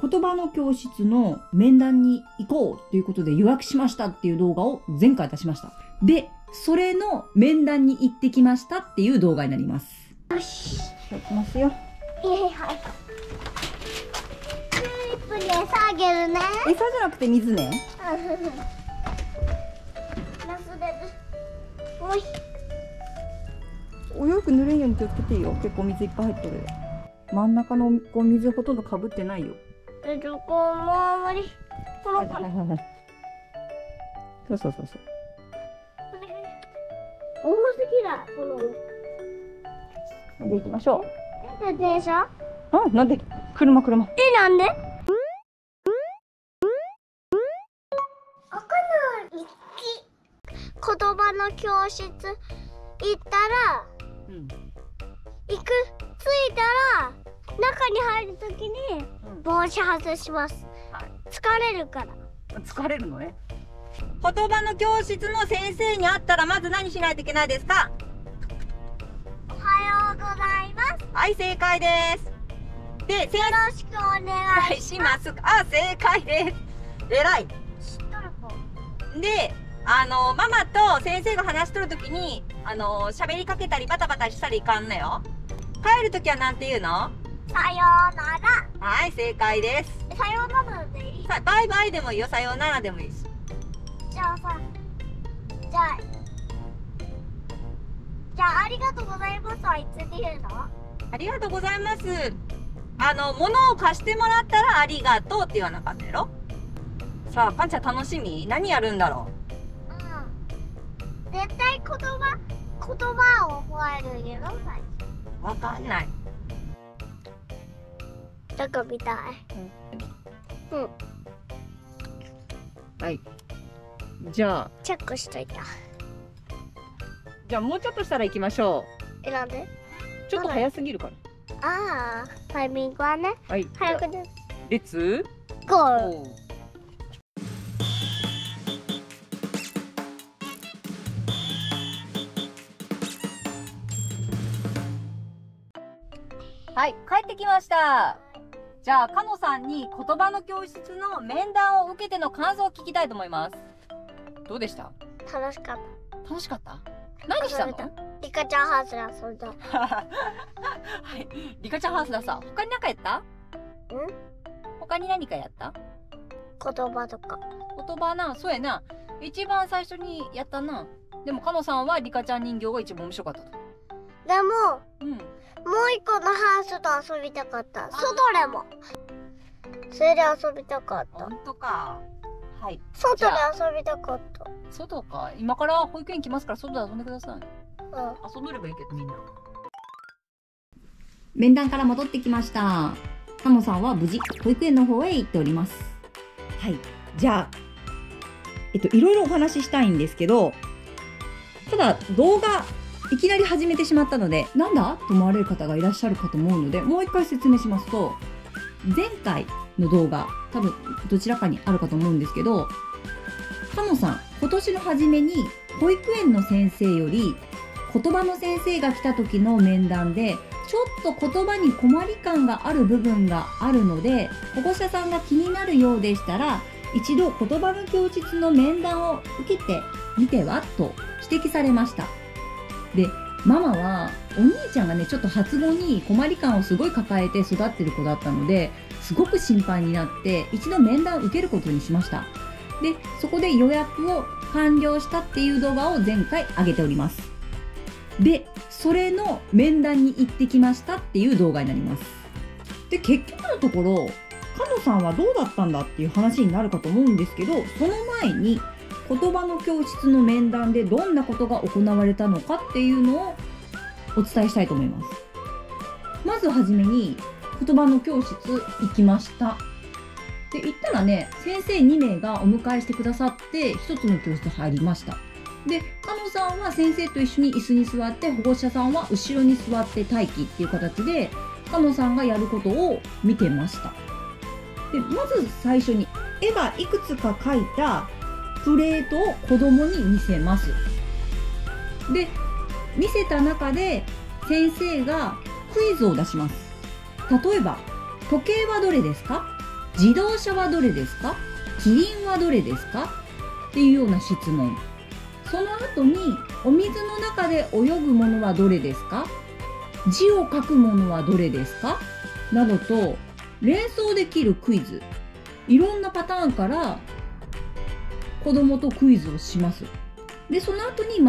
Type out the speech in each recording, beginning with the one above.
言葉の教室の面談に行こうということで予約しましたっていう動画を前回出しました。で、それの面談に行ってきましたっていう動画になります。よし。開きますよ。はい。スープに餌あげるね。餌じゃなくて水ね。おい。お洋服濡れんように気をつけていいよ。結構水いっぱい入ってる。真ん中のこう水ほとんどかぶってないよ。そこもあんまり。そう。重すぎだ。この。で、行きましょう。電車。うん、なんで。車。え、なんで。言葉の教室行ったら、行く着いたら中に入るときに帽子外します、疲れるから。疲れるのね。言葉の教室の先生に会ったらまず何しないといけないですか？おはようございます。はい、正解です。で、よろしくお願いします。あ、正解です。えらい。知っとる子で、ママと先生が話しとるときに、喋りかけたりバタバタしたりいかんのよ。帰るときはなんて言うの？さようなら。はい、正解です。さようならでいい？バイバイでもいいよ、さようならでもいいし。じゃあ、ありがとうございますはいつで言うの？ありがとうございます。物を貸してもらったらありがとうって言わなかったやろ？さあ、パンちゃん楽しみ？何やるんだろう？絶対言葉を覚えるやろ。わかんない。どこ見たい？うん。はい。じゃあ。チェックしといた。じゃあもうちょっとしたら行きましょう。なんで？ちょっと早すぎるから。ああ、タイミングはね。はい。早くです。レッツゴー。はい、帰ってきました。じゃあ、かのさんに言葉の教室の面談を受けての感想を聞きたいと思います。どうでした？楽しかった。楽しかった？何したの？リカちゃんハウスで遊んだ。はい、リカちゃんハウスださ。他に何かやった？他に何かやった？言葉とか。言葉な、そうやな。一番最初にやったな。でも、かのさんはリカちゃん人形が一番面白かったと。でも、もう一個のハウスと遊びたかった。ソドレも。それで遊びたかった。本当か。はい。外で遊びたかった。外か。今から保育園来ますから、外で遊んでください。うん。遊べればいいけど、みんな。面談から戻ってきました。かのさんは無事、保育園の方へ行っております。はい。じゃあ、いろいろお話ししたいんですけど、ただ、動画、いきなり始めてしまったので、なんだと思われる方がいらっしゃるかと思うので、もう一回説明しますと、前回の動画、多分どちらかにあるかと思うんですけど、かのさん、今年の初めに保育園の先生より言葉の先生が来た時の面談で、ちょっと言葉に困り感がある部分があるので、保護者さんが気になるようでしたら、一度言葉の教室の面談を受けてみてはと指摘されました。で、ママはお兄ちゃんがね、ちょっと発語に困り感をすごい抱えて育ってる子だったので、すごく心配になって一度面談を受けることにしました。で、そこで予約を完了したっていう動画を前回上げております。で、それの面談に行ってきましたっていう動画になります。で、結局のところ、かのさんはどうだったんだっていう話になるかと思うんですけど、その前に言葉の教室の面談でどんなことが行われたのかっていうのをお伝えしたいと思います。まずはじめに言葉の教室行きました。で、行ったらね、先生2名がお迎えしてくださって1つの教室入りました。で、かのさんは先生と一緒に椅子に座って、保護者さんは後ろに座って待機っていう形で、かのさんがやることを見てました。で、まず最初に絵がいくつか描いたプレートを子供に見せます。で、見せた中で先生がクイズを出します。例えば、時計はどれですか自動車はどれですか、キリンはどれですかっていうような質問。その後に、お水の中で泳ぐものはどれですか、字を書くものはどれですかなどと、連想できるクイズ、いろんなパターンから子供とクイズをします。で、その後に、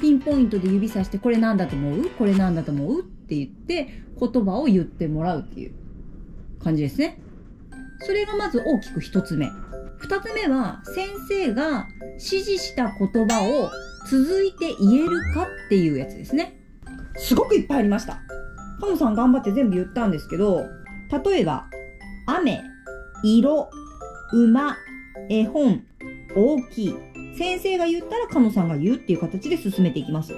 ピンポイントで指さして、これなんだと思う？これなんだと思う？って言って、言葉を言ってもらうっていう感じですね。それがまず大きく一つ目。二つ目は、先生が指示した言葉を続いて言えるかっていうやつですね。すごくいっぱいありました。かのさん頑張って全部言ったんですけど、例えば、雨、色、馬、絵本、大きい。先生が言ったらかのさんが言うっていう形で進めていきます。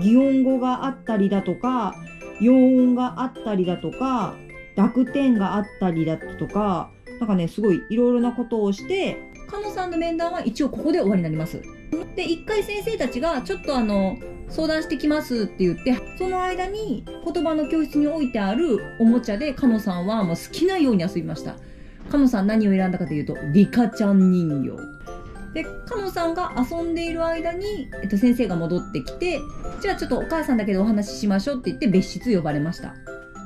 擬音語があったりだとか、用音があったりだとか、濁点があったりだとか、なんかね、すごいいろいろなことをして、かのさんの面談は一応ここで終わりになります。で、一回先生たちがちょっと相談してきますって言って、その間に言葉の教室に置いてあるおもちゃで、かのさんはもう好きなように遊びました。かのさん何を選んだかというと、リカちゃん人形。で、かのさんが遊んでいる間に、先生が戻ってきて、じゃあちょっとお母さんだけでお話ししましょうって言って別室呼ばれました。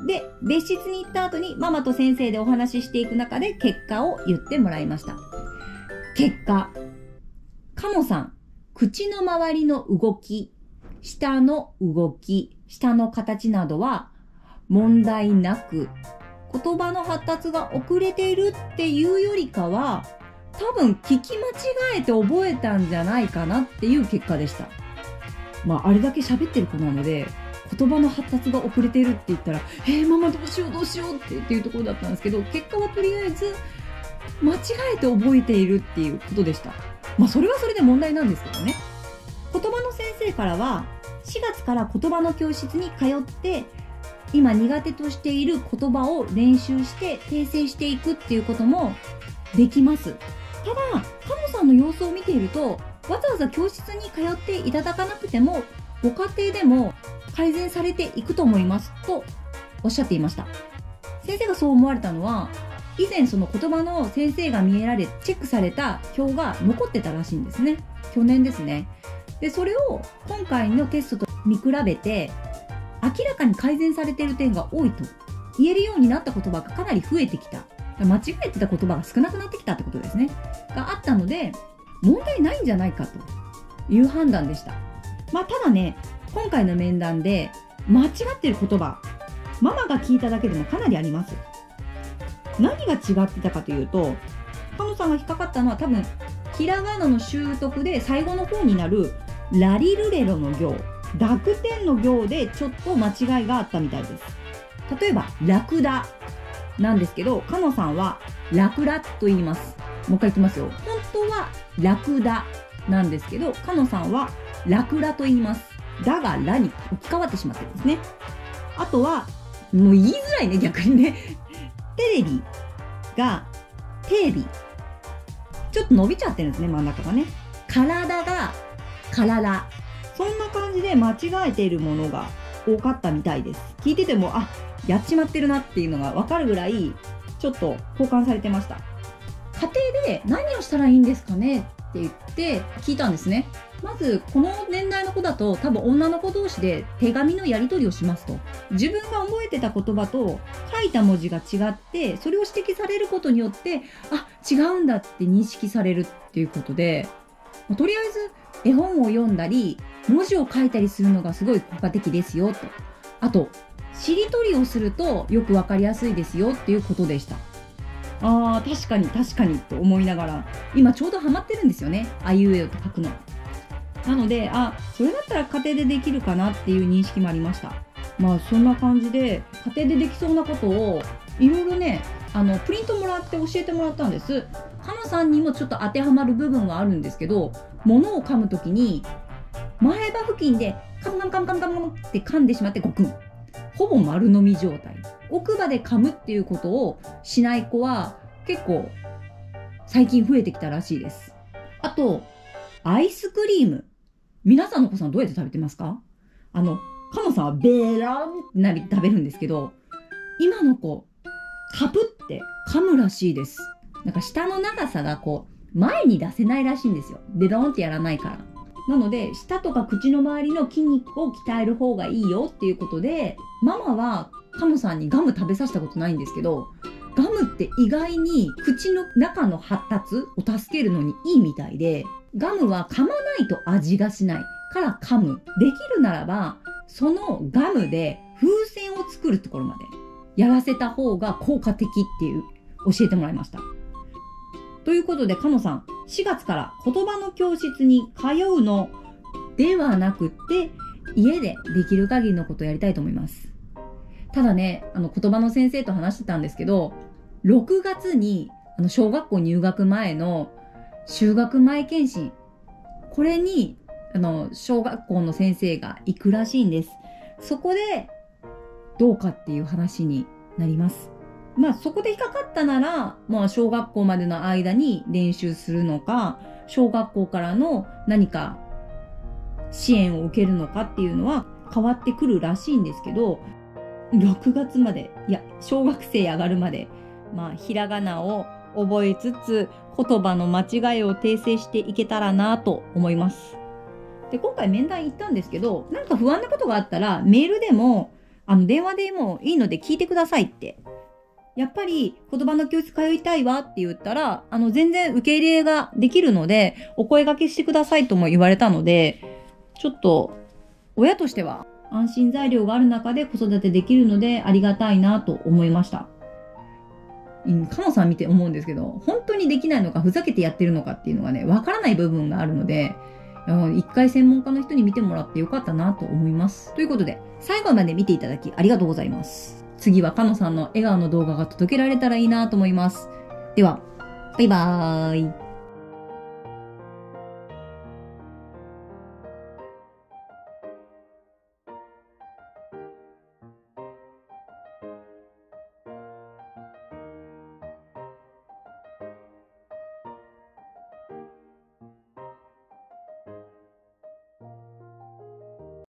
で、別室に行った後にママと先生でお話ししていく中で結果を言ってもらいました。結果、かのさん、口の周りの動き、舌の動き、舌の形などは問題なく、言葉の発達が遅れているっていうよりかは、多分聞き間違えて覚えたんじゃないかなっていう結果でした。あれだけ喋ってる子なので、言葉の発達が遅れているって言ったら、ママどうしようどうしようっていうところだったんですけど、結果はとりあえず、間違えて覚えているっていうことでした。それはそれで問題なんですけどね。言葉の先生からは、4月から言葉の教室に通って、今苦手としている言葉を練習して訂正していくっていうこともできます。ただ、かのさんの様子を見ていると、わざわざ教室に通っていただかなくても、ご家庭でも改善されていくと思いますとおっしゃっていました。先生がそう思われたのは、以前その言葉の先生が見えられ、チェックされた表が残ってたらしいんですね。去年ですね。で、それを今回のテストと見比べて、明らかに改善されている点が多いと言えるようになった言葉がかなり増えてきた。間違えてた言葉が少なくなってきたってことですね。があったので、問題ないんじゃないかという判断でした。ただね、今回の面談で間違ってる言葉、ママが聞いただけでもかなりあります。何が違ってたかというと、かのさんが引っかかったのは多分、ひらがなの習得で最後の方になるラリルレロの行、濁点の行でちょっと間違いがあったみたいです。例えば、ラクダ。なんですけど、かのさんは、ラクラと言います。もう一回いきますよ。本当は、ラクダなんですけど、かのさんは、ラクラと言います。だが、ラに置き換わってしまってるんですね。あとは、もう言いづらいね、逆にね。テレビが、テレビ。ちょっと伸びちゃってるんですね、真ん中がね。体が、体。そんな感じで間違えているものが多かったみたいです。聞いてても、やっちまってるなっていうのがわかるぐらい、ちょっと交換されてました。家庭で何をしたらいいんですかねって言って聞いたんですね。まず、この年代の子だと多分女の子同士で手紙のやり取りをしますと。自分が覚えてた言葉と書いた文字が違って、それを指摘されることによって、違うんだって認識されるっていうことで、とりあえず絵本を読んだり、文字を書いたりするのがすごい効果的ですよと。あと、しりとりをするとよくわかりやすいですよっていうことでした。確かに確かにと思いながら、今ちょうどハマってるんですよね。あいうえおと書くの。なので、それだったら家庭でできるかなっていう認識もありました。そんな感じで、家庭でできそうなことを、いろいろね、プリントもらって教えてもらったんです。かのさんにもちょっと当てはまる部分はあるんですけど、物を噛むときに、前歯付近で、カムカムカムカムカムって噛んでしまってゴクン。ほぼ丸飲み状態。奥歯で噛むっていうことをしない子は結構最近増えてきたらしいです。あと、アイスクリーム。皆さんの子さんどうやって食べてますか？かのさんはベランってなり食べるんですけど、今の子、カプって噛むらしいです。なんか下の長さがこう前に出せないらしいんですよ。でドーンってやらないから。なので舌とか口の周りの筋肉を鍛える方がいいよっていうことで、ママはカモさんにガム食べさせたことないんですけど、ガムって意外に口の中の発達を助けるのにいいみたいで、ガムは噛まないと味がしないから噛む。できるならばそのガムで風船を作るところまでやらせた方が効果的っていう教えてもらいました。ということで、カモさん、4月から言葉の教室に通うのではなくって、家でできる限りのことをやりたいと思います。ただね、言葉の先生と話してたんですけど、6月に、小学校入学前の就学前検診、これに、小学校の先生が行くらしいんです。そこで、どうかっていう話になります。まあそこで引っかかったなら、まあ小学校までの間に練習するのか、小学校からの何か支援を受けるのかっていうのは変わってくるらしいんですけど、6月まで、いや、小学生上がるまで、まあひらがなを覚えつつ、言葉の間違いを訂正していけたらなと思います。で、今回面談行ったんですけど、なんか不安なことがあったら、メールでも、電話でもいいので聞いてくださいって。やっぱり言葉の教室通いたいわって言ったら、全然受け入れができるので、お声掛けしてくださいとも言われたので、ちょっと、親としては安心材料がある中で子育てできるのでありがたいなと思いました。カモさん見て思うんですけど、本当にできないのか、ふざけてやってるのかっていうのがね、わからない部分があるので、一回専門家の人に見てもらってよかったなと思います。ということで、最後まで見ていただきありがとうございます。次はかのさんの笑顔の動画が届けられたらいいなと思います。では、バイバーイ。